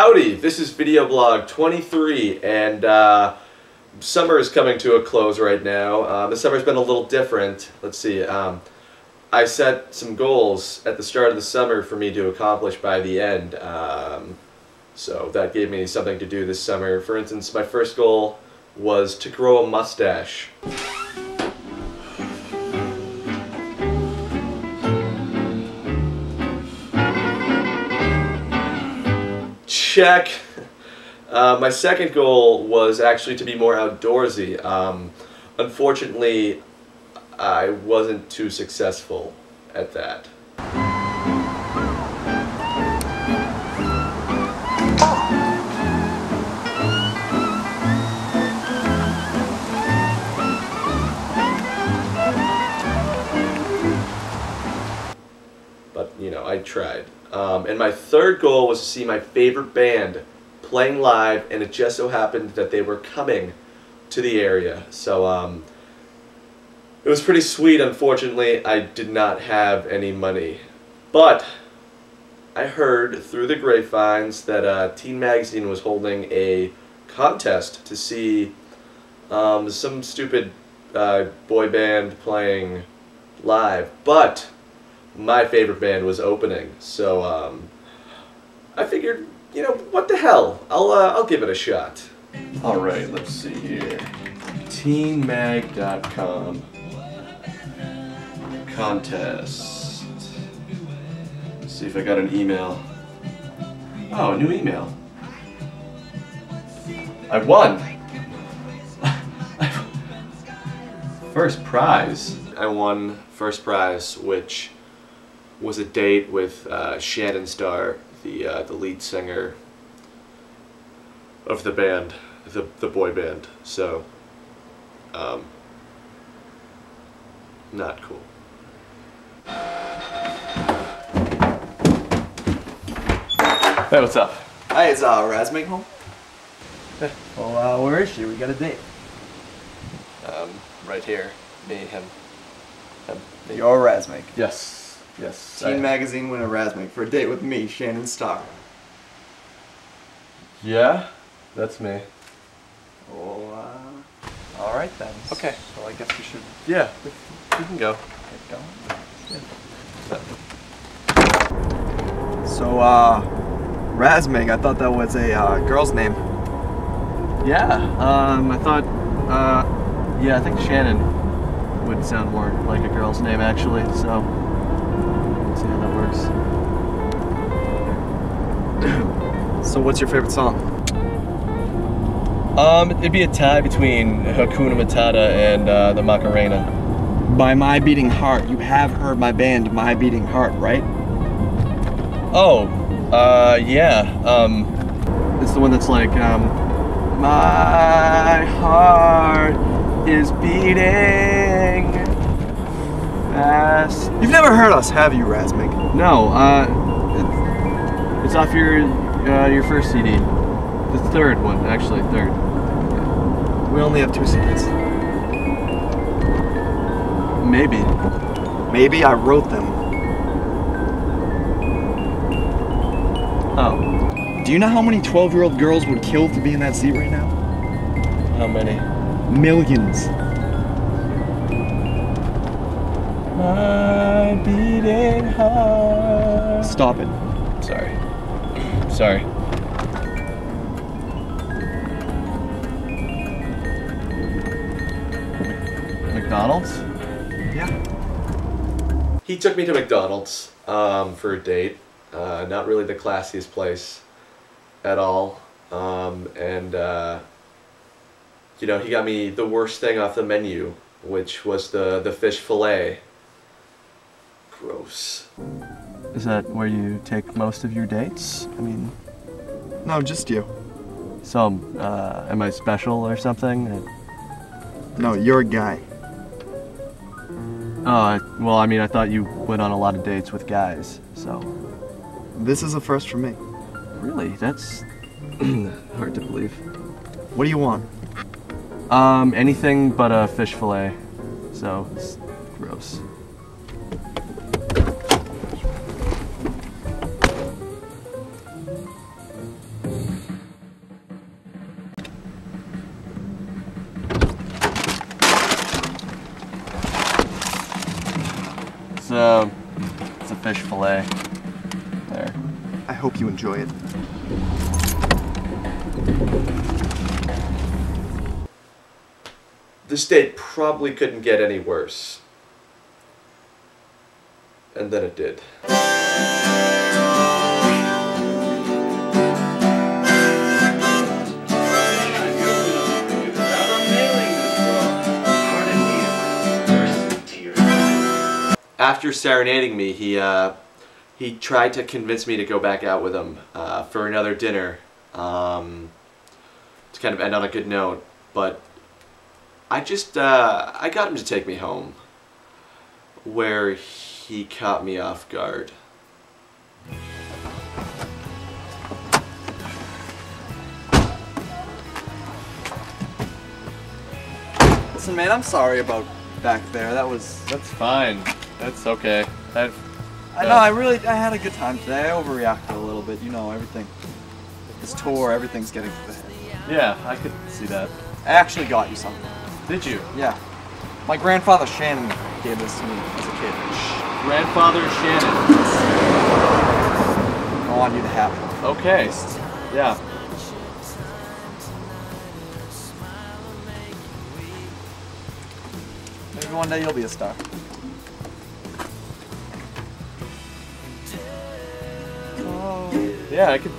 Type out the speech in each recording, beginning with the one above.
Howdy, this is Videoblog 23, and summer is coming to a close right now. The summer's been a little different. Let's see, I set some goals at the start of the summer for me to accomplish by the end. So that gave me something to do this summer. For instance, my first goal was to grow a mustache. Check. My second goal was actually to be more outdoorsy. Unfortunately, I wasn't too successful at that. But, you know, I tried. And my third goal was to see my favorite band playing live, and it just so happened that they were coming to the area. So it was pretty sweet. Unfortunately, I did not have any money. But I heard through the grapevines that Teen Magazine was holding a contest to see some stupid boy band playing live. But my favorite band was opening, so I figured, you know, what the hell? I'll give it a shot. All right, let's see here. Teenmag.com contest. Let's see if I got an email. Oh, a new email. I won. First prize. I won first prize, which was a date with Shannon Starr, the lead singer of the band, the boy band. So, not cool. Hey, what's up? Hi, it's Razmig home. Hey. Well, where is she? We got a date. Right here. Me, him. You're Razmig. Yes. Yes, Teen Magazine winner Razmig for a date with me, Shannon Starr. Yeah, that's me. Well, all right then. Okay. So I guess we should. Yeah, we can go. Get going. Yeah. So, Razmig, I thought that was a girl's name. Yeah. I thought. Yeah, I think Shannon would sound more like a girl's name actually. So. See how that works. So what's your favorite song? It'd be a tie between Hakuna Matata and the Macarena. By My Beating Heart. You have heard my band My Beating Heart, right? Oh, yeah. It's the one that's like, my heart is beating. You've never heard us, have you, Razmig? No, it's off your first CD. The third one, actually, third. We only have two CDs. Maybe. Maybe I wrote them. Oh. Do you know how many 12-year-old girls would kill to be in that seat right now? How many? Millions. My beating heart. Stop it. Sorry. Sorry. McDonald's? Yeah. He took me to McDonald's for a date. Not really the classiest place at all. You know, he got me the worst thing off the menu, which was the fish fillet. Gross. Is that where you take most of your dates? I mean... No, just you. So, am I special or something? No, you're a guy. Well, I mean, I thought you went on a lot of dates with guys, so... This is a first for me. Really? That's hard to believe. What do you want? Anything but a fish fillet. So, it's gross. It's a fish fillet. There. I hope you enjoy it. This date probably couldn't get any worse. And then it did. After serenading me, he tried to convince me to go back out with him for another dinner to kind of end on a good note, but I just, I got him to take me home, where he caught me off guard. Listen, man, I'm sorry about back there. That's fine. That's okay. I know, I had a good time today. I overreacted a little bit, you know, everything. This tour, everything's getting to the head. Yeah, I could see that. I actually got you something. Did you? Yeah. My grandfather Shannon gave this to me as a kid. Grandfather Shannon. I want you to have it. Okay. Yeah. Maybe one day you'll be a star. Oh. Yeah, I could.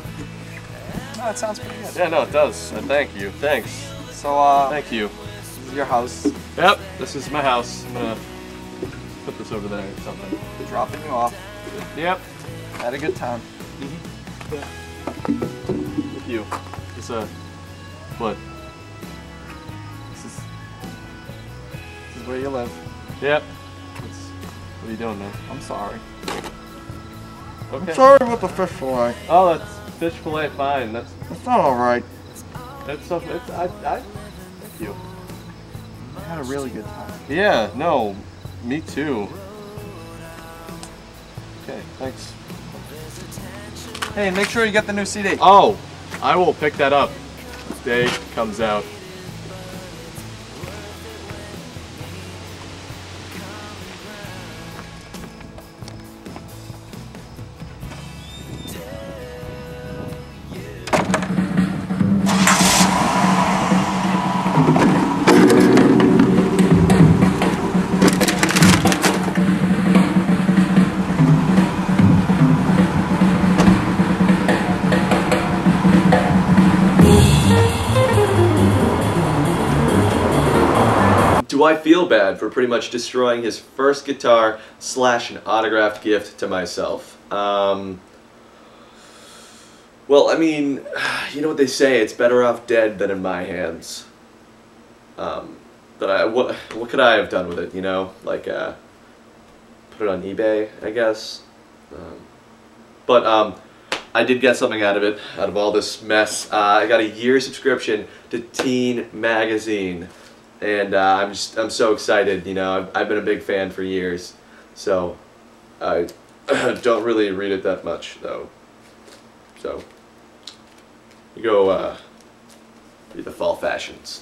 No, it sounds pretty good. Yeah, no, it does. Thank you. Thanks. So, thank you. Your house. Yep, this is my house. I'm gonna put this over there or something. Dropping you off. Yep. Had a good time. Mm-hmm. Yeah. With you. It's a... What? This is where you live. Yep. It's, what are you doing now? I'm sorry. Okay. I'm sorry about the fish fillet. Oh, that's fish fillet fine. That's not alright. Thank you. I had a really good time. Yeah, no, me too. Okay, thanks. Hey, make sure you get the new CD. Oh, I will pick that up. The day comes out. I feel bad for pretty much destroying his first guitar / an autographed gift to myself. Well, I mean, you know what they say, it's better off dead than in my hands. But what could I have done with it, you know? Like, put it on eBay, I guess. I did get something out of it, out of all this mess. I got a year subscription to Teen Magazine. And I'm so excited, you know, I've been a big fan for years, so I don't really read it that much, though. So, you go, read the fall fashions.